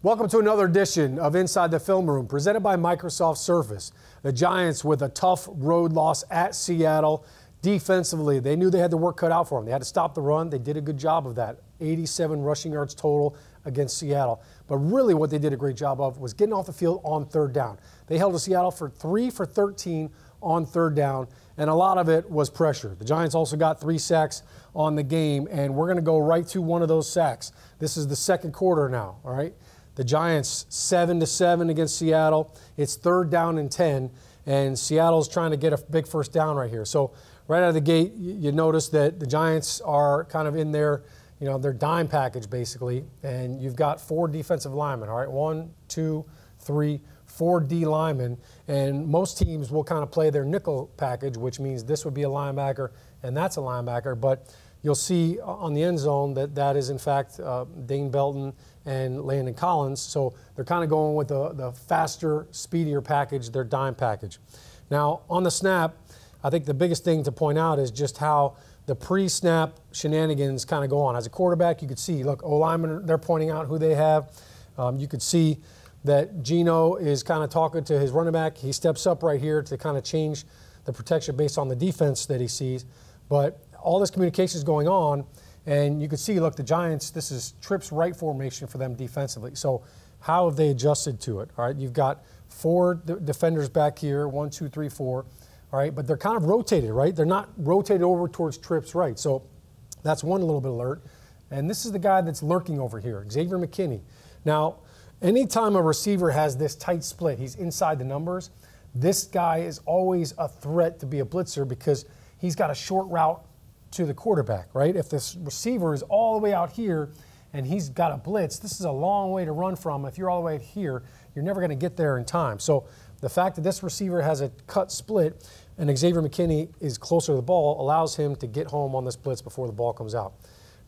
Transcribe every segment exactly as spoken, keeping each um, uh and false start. Welcome to another edition of Inside the Film Room, presented by Microsoft Surface. The Giants with a tough road loss at Seattle. Defensively, they knew they had the work cut out for them. They had to stop the run. They did a good job of that. eighty-seven rushing yards total against Seattle. But really what they did a great job of was getting off the field on third down. They held Seattle for three for thirteen on third down, and a lot of it was pressure. The Giants also got three sacks on the game, and we're going to go right to one of those sacks. This is the second quarter now, all right? The Giants seven to seven against Seattle. It's third down and ten, and Seattle's trying to get a big first down right here. So right out of the gate, you notice that the Giants are kind of in their, you know, their dime package basically, and you've got four defensive linemen. All right, one, two, three, four D linemen, and most teams will kind of play their nickel package, which means this would be a linebacker and that's a linebacker, but you'll see on the end zone that that is, in fact, uh, Dane Belton and Landon Collins. So they're kind of going with the, the faster, speedier package, their dime package. Now, on the snap, I think the biggest thing to point out is just how the pre-snap shenanigans kind of go on. As a quarterback, you could see, look, O-linemen, they're pointing out who they have. Um, you could see that Geno is kind of talking to his running back. He steps up right here to kind of change the protection based on the defense that he sees. But all this communication is going on, and you can see, look, the Giants, this is trips right formation for them defensively. So how have they adjusted to it? All right, you've got four d defenders back here, one, two, three, four, all right, but they're kind of rotated, right? They're not rotated over towards trips right. So that's one little bit alert. And this is the guy that's lurking over here, Xavier McKinney. Now, anytime a receiver has this tight split, he's inside the numbers, this guy is always a threat to be a blitzer because he's got a short route to the quarterback, right? If this receiver is all the way out here and he's got a blitz, this is a long way to run from. If you're all the way here, you're never going to get there in time. So the fact that this receiver has a cut split and Xavier McKinney is closer to the ball allows him to get home on this blitz before the ball comes out.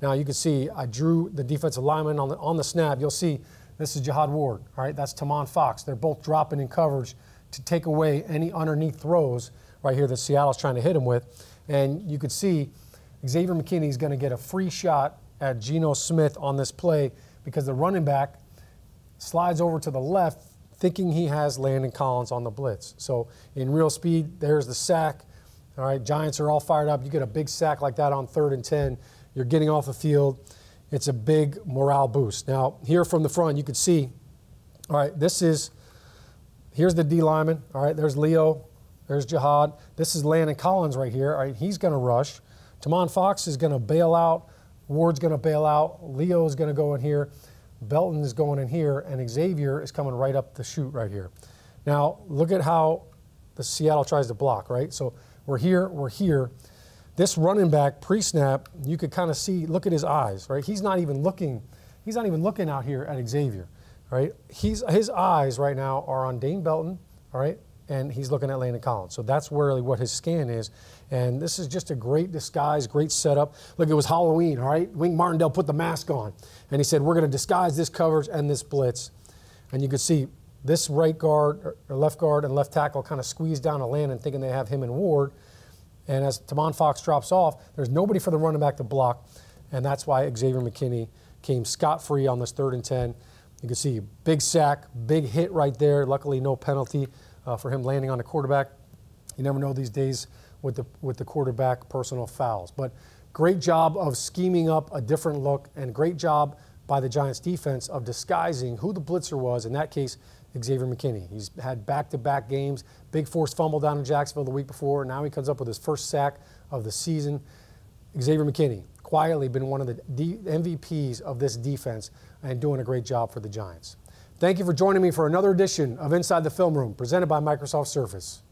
Now you can see I drew the defensive lineman on the, on the snap. You'll see this is Jihad Ward, all right? That's Tomon Fox. They're both dropping in coverage to take away any underneath throws right here that Seattle's trying to hit him with. And you could see Xavier McKinney is going to get a free shot at Geno Smith on this play because the running back slides over to the left thinking he has Landon Collins on the blitz. So in real speed, there's the sack. All right, Giants are all fired up. You get a big sack like that on third and ten. You're getting off the field. It's a big morale boost. Now, here from the front, you could see, all right, this is, here's the D lineman. All right, there's Leo. There's Jihad. This is Landon Collins right here. All right, he's going to rush. Tomon Fox is going to bail out. Ward's going to bail out. Leo is going to go in here. Belton is going in here. And Xavier is coming right up the chute right here. Now, look at how the Seattle tries to block, right? So we're here, we're here. This running back pre-snap, you could kind of see, look at his eyes, right? He's not even looking. He's not even looking out here at Xavier, right? He's, his eyes right now are on Dane Belton, all right? And he's looking at Landon Collins. So that's really what his scan is. And this is just a great disguise, great setup. Look, it was Halloween, all right? Wing Martindale put the mask on. And he said, we're going to disguise this coverage and this blitz. And you could see this right guard, or left guard and left tackle kind of squeezed down to Landon thinking they have him and Ward. And as Tomon Fox drops off, there's nobody for the running back to block. And that's why Xavier McKinney came scot-free on this third and ten. You can see big sack, big hit right there. Luckily, no penalty. Uh, for him landing on the quarterback. You never know these days with the with the quarterback personal fouls. But great job of scheming up a different look and great job by the Giants defense of disguising who the blitzer was, in that case, Xavier McKinney. He's had back-to-back games, big forced fumble down in Jacksonville the week before, and now he comes up with his first sack of the season. Xavier McKinney, quietly been one of the D M V Ps of this defense and doing a great job for the Giants. Thank you for joining me for another edition of Inside the Film Room, presented by Microsoft Surface.